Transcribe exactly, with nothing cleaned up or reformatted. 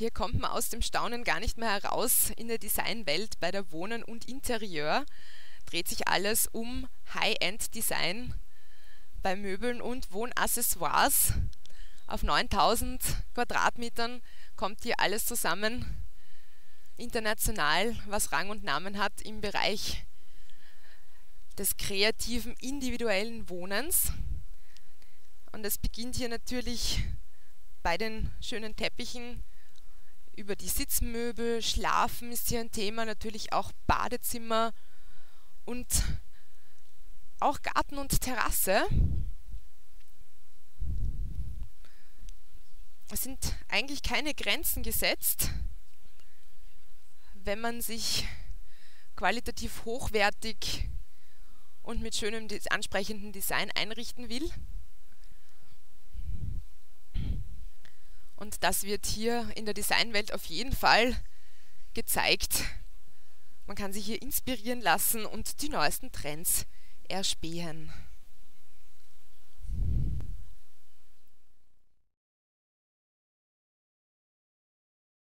Hier kommt man aus dem Staunen gar nicht mehr heraus. In der Designwelt bei der Wohnen und Interieur dreht sich alles um High-End-Design bei Möbeln und Wohnaccessoires. Auf neuntausend Quadratmetern kommt hier alles zusammen, international, was Rang und Namen hat im Bereich des kreativen, individuellen Wohnens. Und es beginnt hier natürlich bei den schönen Teppichen, über die Sitzmöbel, Schlafen ist hier ein Thema, natürlich auch Badezimmer und auch Garten und Terrasse. Es sind eigentlich keine Grenzen gesetzt, wenn man sich qualitativ hochwertig und mit schönem, ansprechendem Design einrichten will. Und das wird hier in der Designwelt auf jeden Fall gezeigt. Man kann sich hier inspirieren lassen und die neuesten Trends erspähen.